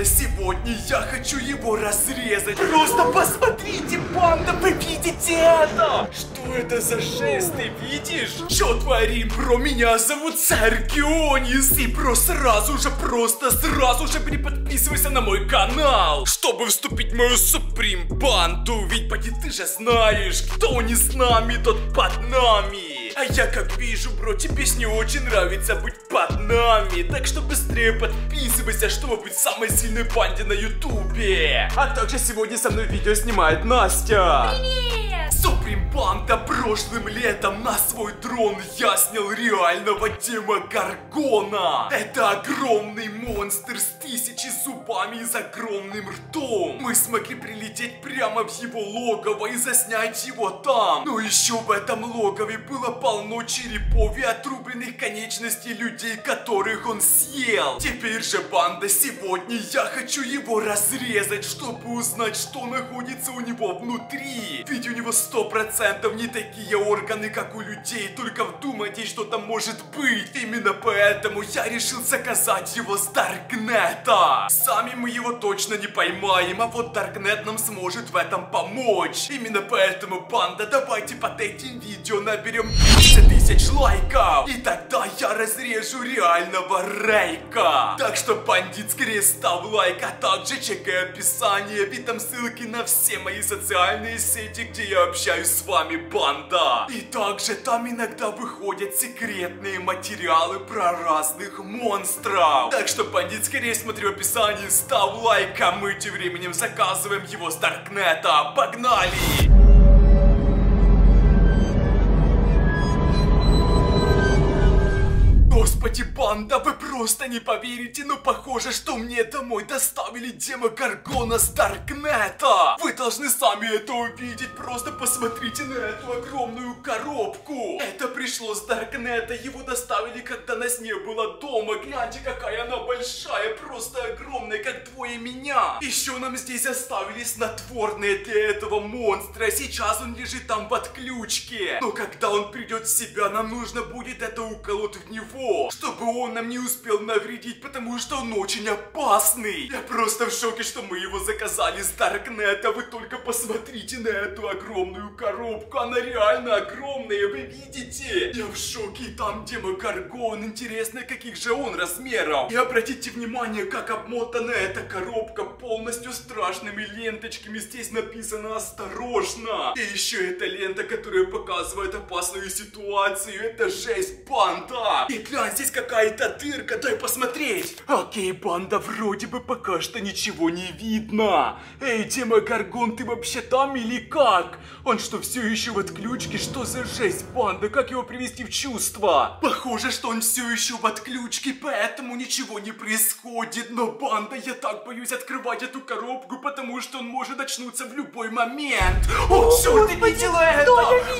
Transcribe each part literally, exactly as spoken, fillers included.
банда, сегодня я хочу его разрезать. Просто посмотрите, банда, вы видите это? Что это за жест, ты видишь? Чё творим, бро? Меня зовут SerGioNis. И бро, сразу же, просто сразу же переподписывайся на мой канал, чтобы вступить в мою суприм банду. Ведь поди ты же знаешь, кто не с нами, тот под нами. А я как вижу, бро, тебе не очень нравится быть под нами. Так что быстрее подписывайся, чтобы быть самой сильной банде на ютубе. А также сегодня со мной видео снимает Настя. Привет! Супримбанда, прошлым летом на свой дрон я снял реального Демогоргона. Это огромный монстр с тысячи зубами и с огромным ртом. Мы смогли прилететь прямо в его логово и заснять его там. Но еще в этом логове было полно черепов и отрубленных конечностей людей, которых он съел. Теперь же, банда, сегодня я хочу его разрезать, чтобы узнать, что находится у него внутри. Ведь у него сто процентов не такие органы, как у людей. Только вдумайтесь, что там может быть. Именно поэтому я решил заказать его с Даркнета. Сами мы его точно не поймаем, а вот Даркнет нам сможет в этом помочь. Именно поэтому, банда, давайте под этим видео наберем тридцать тысяч лайков, и тогда я разрежу реального Рейка. Так что, бандит, скорее ставь лайк, а также чекай описание, ведь там ссылки на все мои социальные сети, где я общаюсь с вами, банда. И также там иногда выходят секретные материалы про разных монстров. Так что, бандит, скорее смотри в описании, ставь лайк, а мы тем временем заказываем его с Даркнета. Погнали! Господи, банда, вы просто не поверите, но похоже, что мне домой доставили Демогоргона с Даркнета. Вы должны сами это увидеть, просто посмотрите на эту огромную коробку. Это пришло с Даркнета, его доставили, когда нас не было дома. Гляньте, какая она большая, просто огромная, как двое меня. Еще нам здесь оставили снотворное для этого монстра, сейчас он лежит там в отключке. Но когда он придет в себя, нам нужно будет это уколоть в него, чтобы он нам не успел навредить, потому что он очень опасный. Я просто в шоке, что мы его заказали с Даркнета. Вы только посмотрите на эту огромную коробку. Она реально огромная, вы видите? Я в шоке, там Демогоргон. Интересно, каких же он размеров. И обратите внимание, как обмотана эта коробка полностью страшными ленточками. Здесь написано «Осторожно». И еще эта лента, которая показывает опасную ситуацию. Это жесть, банда. И для здесь какая-то дырка, дай посмотреть. Окей, банда, вроде бы пока что ничего не видно. Эй, Демогоргон, ты вообще там или как? Он что, все еще в отключке? Что за жесть, банда? Как его привести в чувство? Похоже, что он все еще в отключке, поэтому ничего не происходит. Но, банда, я так боюсь открывать эту коробку, потому что он может очнуться в любой момент. О, черт, ты видела это?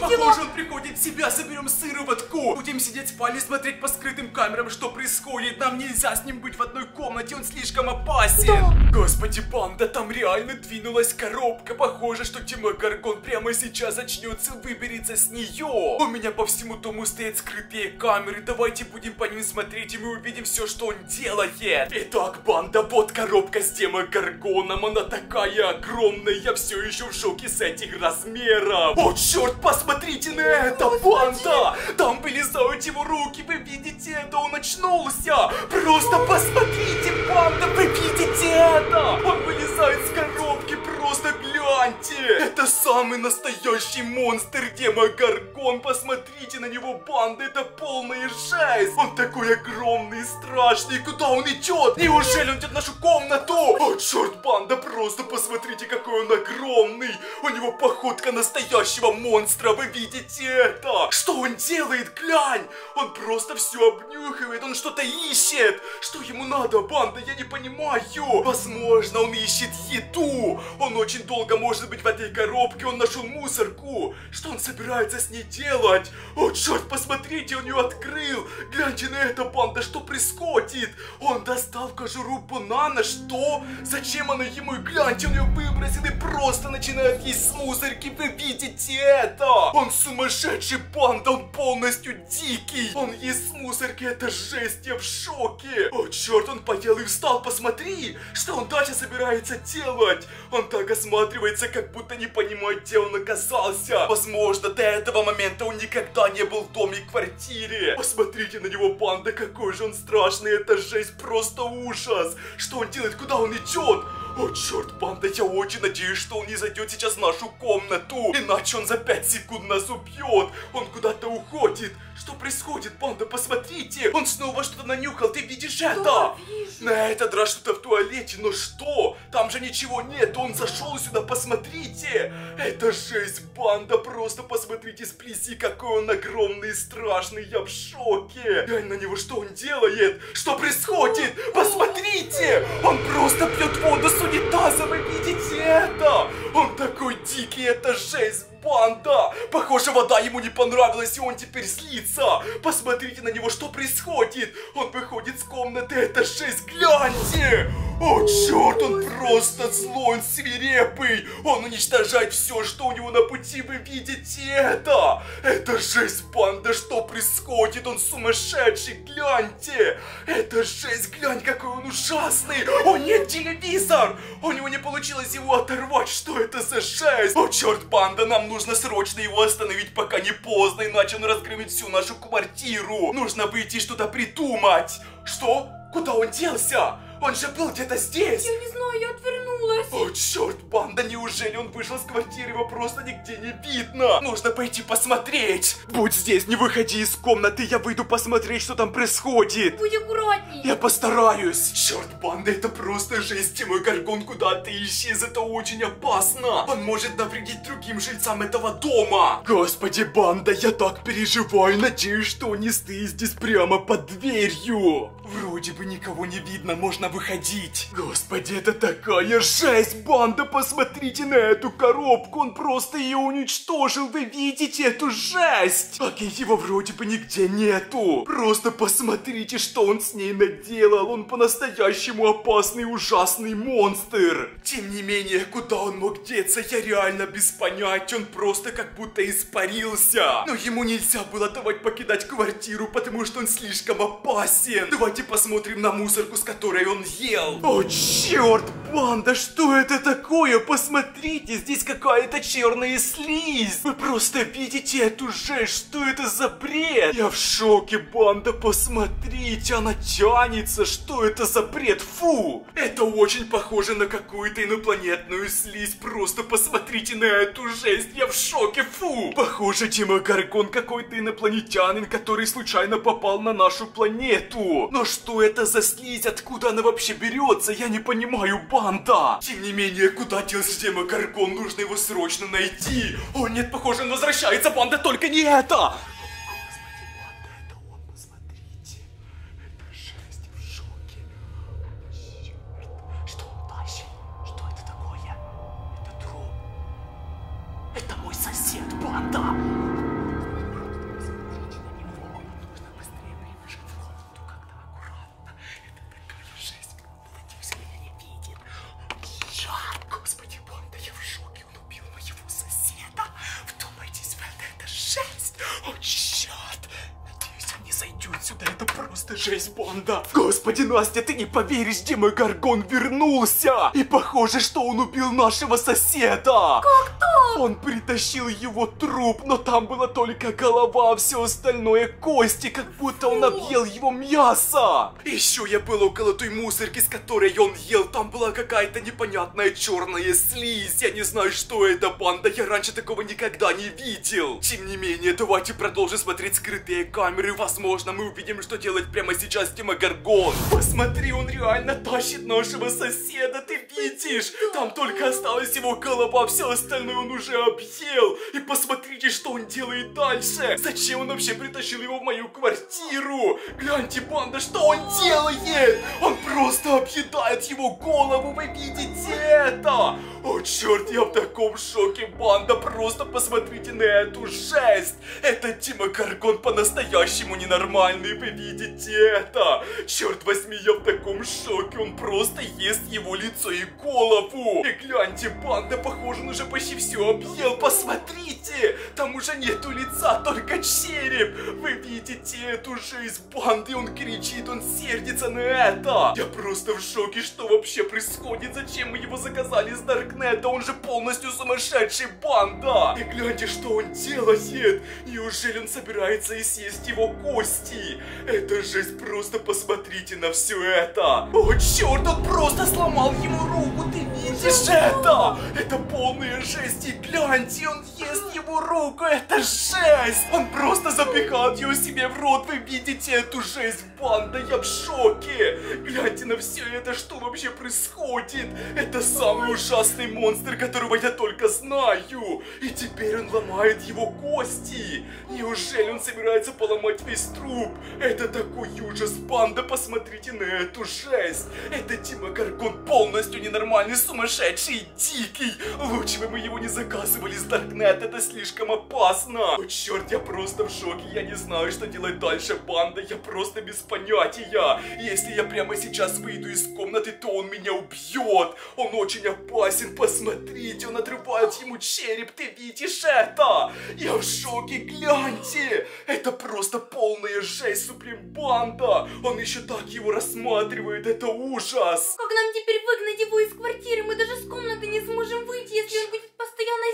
Похоже, он приходит в себя, соберем сыроватку. Будем сидеть в спальне, смотреть по скрытым камерам, что происходит. Нам нельзя с ним быть в одной комнате, он слишком опасен. Да. Господи, банда, там реально двинулась коробка. Похоже, что Демогоргон прямо сейчас очнется, выберется с нее. У меня по всему дому стоят скрытые камеры. Давайте будем по ним смотреть, и мы увидим все, что он делает. Итак, банда, вот коробка с Демогоргоном. Она такая огромная, я все еще в шоке с этих размеров. О, черт, посмотрите на это, банда! Там вылезают его руки, вы видите? Видите это? Он очнулся! Просто посмотрите, банда, вы видите это? Он вылезает с коробки, просто гляньте! Это самый настоящий монстр Демогоргон, посмотрите на него, банда, это полная жесть! Он такой огромный и страшный, куда он идет? Неужели он идет в нашу комнату? О, черт, банда, просто посмотрите, какой он огромный! У него походка настоящего монстра, вы видите это? Что он делает, глянь! Он просто все обнюхивает, он что-то ищет. Что ему надо, банда, я не понимаю. Возможно, он ищет еду. Он очень долго может быть в этой коробке, он нашел мусорку. Что он собирается с ней делать? О, черт, посмотрите, он ее открыл. Гляньте на это, банда, что происходит? Он достал кожуру банана, что? Зачем она ему? Гляньте, он ее выбросил и просто начинает есть с мусорки. Вы видите это? Он сумасшедший, банда, он полностью дикий. Он ест с мусорки, это жесть, я в шоке. О, черт, он поел и встал, посмотри, что он дальше собирается делать. Он так осматривается, как будто не понимает, где он оказался. Возможно, до этого момента он никогда не был в доме и квартире. Посмотрите на него, банда, какой же он страшный, это жесть, просто ужас. Что он делает, куда он идет? О, черт, банда, я очень надеюсь, что он не зайдет сейчас в нашу комнату. Иначе он за пять секунд нас убьет. Он куда-то уходит. Что происходит, банда, посмотрите. Он снова что-то нанюхал, ты видишь это? На этот раз что-то в туалете, но что? Там же ничего нет, он зашел сюда, посмотрите. Это жесть, банда, просто посмотрите сблизи, какой он огромный и страшный, я в шоке. Глянь на него, что он делает? Что происходит? Посмотрите, он просто пьет воду с унитаза, вы видите это? Он такой дикий, это жесть, банда. Похоже, вода ему не понравилась, и он теперь злится. Посмотрите на него, что происходит. Он выходит с комнаты, это жесть, гляньте. О, черт, он просто злой, он свирепый. Он уничтожает все, что у него на пути, вы видите это? Это жесть, банда, что происходит? Он сумасшедший, гляньте. Это жесть, глянь, какой он ужасный. О, нет, телевизор. У него не получилось его оторвать, что это за жесть? О, черт, банда, нам нужно срочно его остановить, пока не поздно, иначе он разгромит всю нашу квартиру. Нужно выйти и что-то придумать. Что? Куда он делся? Он же был где-то здесь. Я не знаю, я отвернулась. О, черт, банда, неужели он вышел с квартиры? Его просто нигде не видно. Нужно пойти посмотреть. Будь здесь, не выходи из комнаты, я выйду посмотреть, что там происходит. Будь аккуратней. Я постараюсь. Черт, банда, это просто жесть. Демогоргон куда-то исчез, это очень опасно. Он может навредить другим жильцам этого дома. Господи, банда, я так переживаю. Надеюсь, что не ты здесь прямо под дверью. Вроде бы никого не видно, можно выходить. Господи, это такая жесть, банда, посмотрите на эту коробку, он просто ее уничтожил, вы видите эту жесть? Окей, его вроде бы нигде нету, просто посмотрите, что он с ней наделал, он по-настоящему опасный, ужасный монстр. Тем не менее, куда он мог деться, я реально без понятия, он просто как будто испарился. Но ему нельзя было давать покидать квартиру, потому что он слишком опасен. Давайте посмотрим на мусорку, с которой он ел. О, черт, банда, что это такое? Посмотрите, здесь какая-то черная слизь. Вы просто видите эту жесть, что это за бред? Я в шоке, банда, посмотрите, она тянется, что это за бред? Фу! Это очень похоже на какую-то инопланетную слизь, просто посмотрите на эту жесть, я в шоке, фу! Похоже, Демогоргон какой-то инопланетянин, который случайно попал на нашу планету. Но что это за слизь? Откуда она вообще берется? Я не понимаю, банда. Тем не менее, куда делся Демогоргон? Нужно его срочно найти. О, нет, похоже, он возвращается, банда, только не это. Жесть, банда. Господи, Настя, ты не поверишь, Демогоргон вернулся. И похоже, что он убил нашего соседа. Как так? Он притащил его труп, но там была только голова, а все остальное кости, как будто он объел его мясо. Еще я был около той мусорки, с которой он ел. Там была какая-то непонятная черная слизь. Я не знаю, что это, банда. Я раньше такого никогда не видел. Тем не менее, давайте продолжим смотреть скрытые камеры. Возможно, мы увидим, что делать прямо сейчас Демогоргон. Посмотри, он реально тащит нашего соседа, ты видишь? видишь? Там только осталась его голова, все остальное он уже объел. И посмотрите, что он делает дальше. Зачем он вообще притащил его в мою квартиру? Гляньте, банда, что он делает? Он просто объедает его голову, вы видите это? О, черт, я в таком шоке, банда, просто посмотрите на эту жесть. Это Демогоргон по-настоящему ненормальный, вы видите это? Черт возьми, я в таком шоке, он просто ест его лицо и голову. И гляньте, банда, похоже, он уже почти все объел, посмотрите. Там уже нету лица, только череп. Вы видите эту жесть, банды, он кричит, он сердится на это. Я просто в шоке, что вообще происходит, зачем мы его заказали с Даркнета, он же полностью сумасшедший, банда. И гляньте, что он делает. Неужели он собирается и съесть его кости? Это жесть, просто посмотрите на все это. О, черт, он просто сломал ему руку, ты видишь это? Это полная жесть, и гляньте, он ест его руку, это жесть. Он просто запихал ее себе в рот, вы видите эту жесть, банда, я в шоке. Гляньте на все это, что вообще происходит? Это самый ужасный монстр, которого я только знаю. И теперь он ломает его кости. Неужели он собирается поломать весь труп? Это такой ужас, банда, посмотрите на эту жесть. Это Демогоргон полностью ненормальный, сумасшедший, дикий. Лучше бы мы его не заказывали с Даркнет, это слишком опасно. О, черт, я просто в шоке, я не знаю, что делать дальше, банда, я просто без понятия. Если я прямо сейчас выйду из комнаты, то он меня убьет. Он очень опасен, посмотрите, он отрывает ему череп, ты видишь это? Я в шоке, гляньте, это просто полная жесть, Суприм Банда. Он еще так его рассматривает, это ужас. Как нам теперь выгнать его из квартиры? Мы даже с комнаты не сможем выйти, если он будет постоянно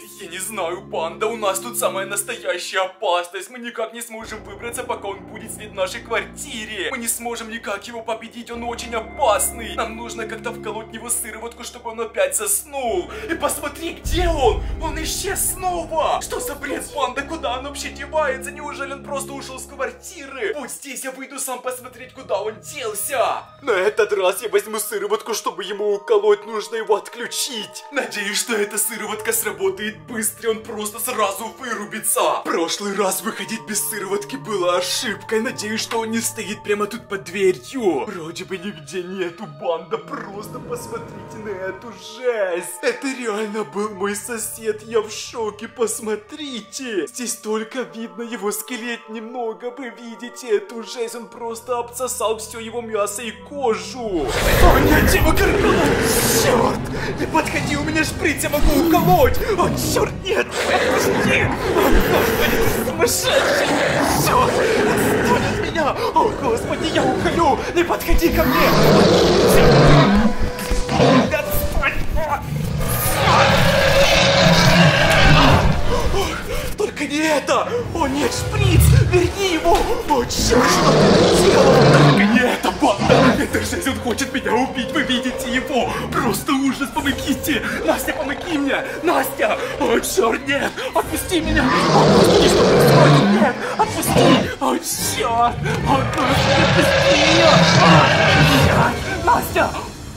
здесь. Я не знаю, банда, у нас тут самая настоящая опасность. Мы никак не сможем выбраться, пока он будет сидеть в нашей квартире. Мы не сможем никак его победить, он очень опасный. Нам нужно как-то вколоть в него сыроватку, чтобы он опять заснул. И посмотри, где он! Он исчез снова! Что за бред, банда? Куда он вообще девается? Неужели он просто ушел с квартиры? Вот здесь я выйду сам посмотреть, куда он делся. На этот раз я возьму сыроватку, чтобы ему уколоть, нужно его отключить. Надеюсь, что эта сыроватка сработает быстро, он просто сразу вырубится. В прошлый раз выходить без сыроватки было ошибкой. Надеюсь, что он не стоит прямо тут под дверью. Вроде бы нигде нету, банда, просто посмотрите на эту жесть. Это реально был мой сосед, я в шоке, посмотрите. Здесь только видно его скелет немного, вы видите эту жесть, он просто обсосал все его мясо и кожу. О, нет, Демогоргон, черт, не подходи, у меня шприц, я могу уколоть. О, черт, нет, отпусти, он сумасшедший, черт, отстанет меня, о, господи, я уколю, не подходи ко мне, черт. Только не это! О нет, шприц! Верни его! О, черт, что ты сделал? Только не это, банда! Это жесть, он хочет меня убить, вы видите его! Просто ужас, помогите! Настя, помоги мне! Настя! О, черт, нет! Отпусти меня! О, господи, что происходит? Нет! Отпусти! О, черт! О, господи, отпусти ее! О, нет! Настя!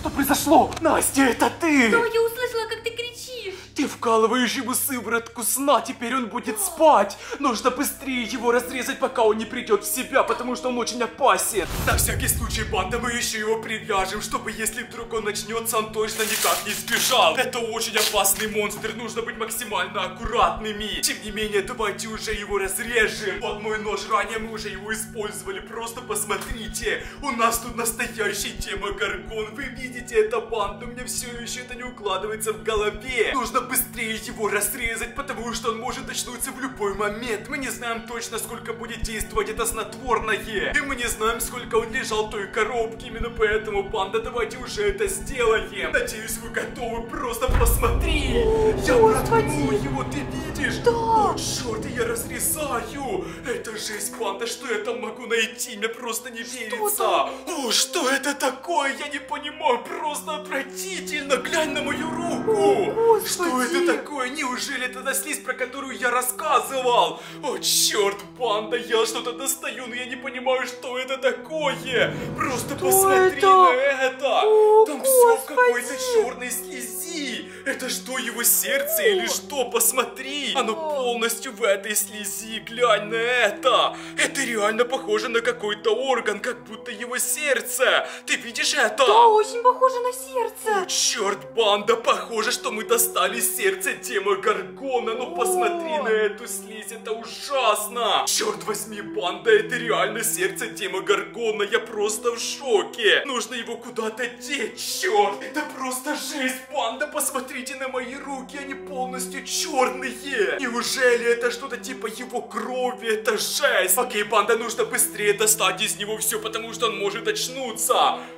Что произошло? Настя, это ты! Да, я услышала, как ты кричишь. Ты вкалываешь ему сыворотку сна, теперь он будет спать. Нужно быстрее его разрезать, пока он не придет в себя, потому что он очень опасен. На всякий случай, банда, мы еще его привяжем, чтобы если вдруг он начнется, он точно никак не сбежал. Это очень опасный монстр, нужно быть максимально аккуратными. Тем не менее, давайте уже его разрежем. Вот мой нож, ранее мы уже его использовали, просто посмотрите. У нас тут настоящий Демогоргон, вы видите? Видите это, банда, у меня все еще это не укладывается в голове. Нужно быстрее его разрезать, потому что он может очнуться в любой момент. Мы не знаем точно, сколько будет действовать это снотворное. И мы не знаем, сколько он лежал в той коробке. Именно поэтому, банда, давайте уже это сделаем. Надеюсь, вы готовы. Просто посмотри. О, я проткну его, ты видишь? Да. О, черт, я разрезаю. Это жесть, банда, что я там могу найти? Мне просто не верится. О, что это такое? Я не понимаю. Просто отвратительно, глянь на мою руку. О, что это такое? Неужели это та слизь, про которую я рассказывал? О, черт, банда, я что-то достаю, но я не понимаю, что это такое. Просто что посмотри это? на это. О, там все в покройся черной слизи. Это что, его сердце или что? Посмотри. Оно полностью в этой слизи. Глянь на это. Это реально похоже на какой-то орган, как будто его сердце. Ты видишь это? Да, очень похоже на сердце. О, черт, банда, похоже, что мы достали сердце Демогоргона. Ну посмотри на эту слизь, это ужасно. Черт возьми, банда, это реально сердце Демогоргона. Я просто в шоке. Нужно его куда-то деть, черт. Это просто жесть, банда. Посмотрите на мои руки, они полностью черные. Неужели это что-то типа его крови? Это жесть. Окей, банда, нужно быстрее достать из него все, потому что он может очнуться.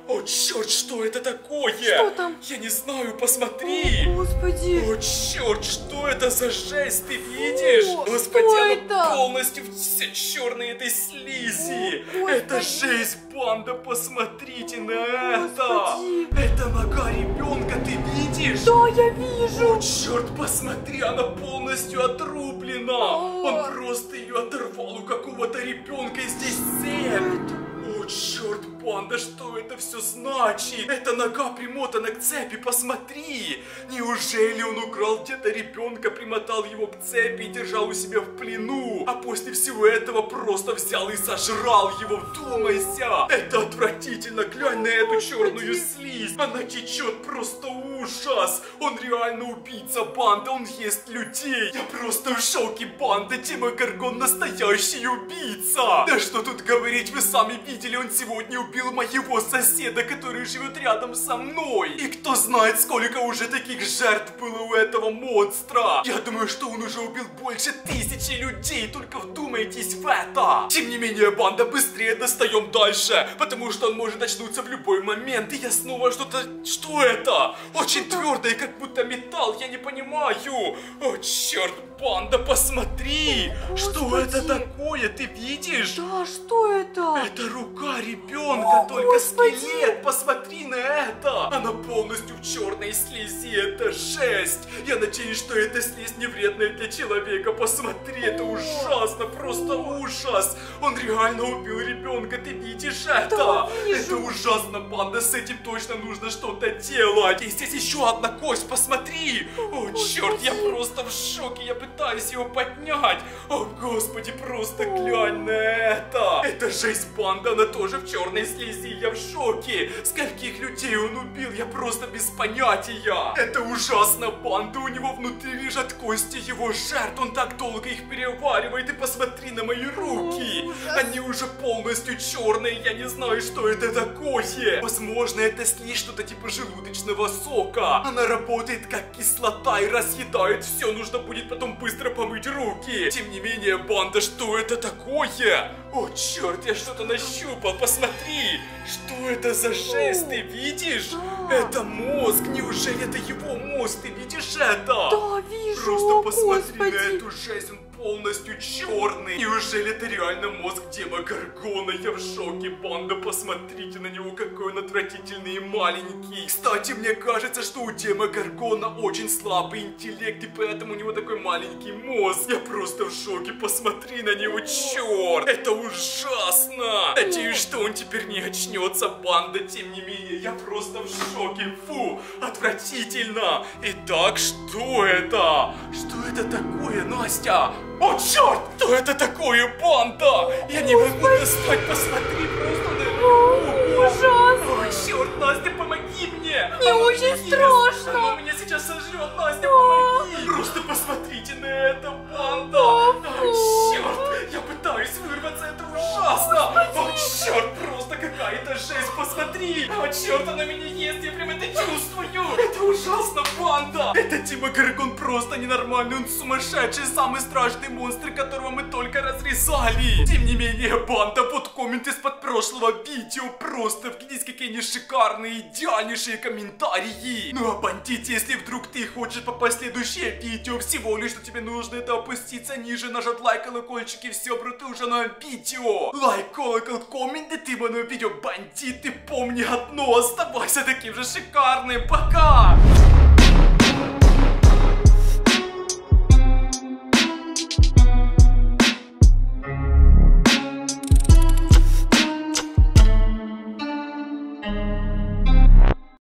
О, черт, что это такое? Что там? Я не знаю, посмотри. О, господи. О, черт, что это за жесть? Ты видишь? О, господи, она это? полностью все черные этой слизи. О, это жесть, банда, посмотрите на это. Это нога ребенка, ты видишь? Да, я вижу. О, черт, посмотри, она полностью отрублена. О. Он просто ее оторвал у какого-то ребенка, и здесь цепь. О, черт, банда, что это все значит? Эта нога примотана к цепи, посмотри! Неужели он украл где-то ребенка, примотал его к цепи и держал у себя в плену? А после всего этого просто взял и сожрал его, вдумайся! Это отвратительно, глянь на эту черную слизь! Она течет, просто ужас! Он реально убийца, банда, он ест людей! Я просто в шоке, банда, Демогоргон настоящий убийца! Да что тут говорить, вы сами видели! Он сегодня убил моего соседа, который живет рядом со мной. И кто знает, сколько уже таких жертв было у этого монстра. Я думаю, что он уже убил больше тысячи людей. Только вдумайтесь в это. Тем не менее, банда, быстрее достаем дальше. Потому что он может очнуться в любой момент. И я снова что-то... Что это? Очень твердое, как будто металл. Я не понимаю. О, черт, банда, посмотри. О, что это такое? Ты видишь? Да, что это? Это рука ребенка, О, только господи. скелет, посмотри на это. Она полностью в черной слизи, это жесть. Я надеюсь, что эта слизь не вредная для человека, посмотри, это ужасно, просто ужас. Он реально убил ребенка, ты видишь это? Да, это ужасно, банда, с этим точно нужно что-то делать. И здесь еще одна кость, посмотри. О, О черт, я просто в шоке, я пытаюсь его поднять. О, господи, просто глянь на это. Это жесть, банда, она тоже в черной слизи, я в шоке. Скольких людей он убил, я просто без понятия. Это ужасно, банда, у него внутри лежат кости его жертв, он так долго их переваривает, и посмотри на мои руки. Они уже полностью черные, я не знаю, что это такое. Возможно, это слизь что-то типа желудочного сока. Она работает как кислота и разъедает все, нужно будет потом быстро помыть руки. Тем не менее, банда, что это такое? О, черт, я что-то нащупал, посмотри, что это за жесть, ты видишь? Это мозг, неужели это его мозг, ты видишь это? Да, вижу, просто посмотри Господи. на эту жесть, он полностью черный. Неужели это реально мозг Демогоргона? Я в шоке, банда, посмотрите на него, какой он отвратительный и маленький. Кстати, мне кажется, что у Демогоргона очень слабый интеллект, и поэтому у него такой маленький мозг. Я просто в шоке, посмотри на него, черт. Это ужасно. Надеюсь, что он теперь не очнется, банда, тем не менее, я просто в шоке, фу, отвратительно. Итак, что это? Что это такое, Настя? О, черт! Что это такое, банда? Я не могу достать, посмотри просто на эту руку. Ужас! О, черт, Настя, помоги мне! Мне очень страшно! Оно меня сейчас сожрет, Настя, помоги! Просто посмотрите на это, банда! О, черт! Я пытаюсь вырваться, это ужасно! О, черт, просто какая-то жесть, посмотри! О, черт, она меня ест, я прям это чувствую! Это ужасно, банда! Это Демогоргон просто ненормальный, он сумасшедший, самый страшный монстр, которого мы только разрезали! Тем не менее, банда, под коммент из-под прошлого видео, просто вглядись, какие они шикарные, идеальнейшие комментарии! Ну а, бандит, если вдруг ты хочешь попасть в следующее видео, всего лишь, что тебе нужно, это опуститься ниже, нажать лайк, колокольчик, и все, бро, ты уже на видео! Лайк, колокол, комменты, ты бы на видео, бандит, ты помни одно, оставайся таким же шикарным, пока!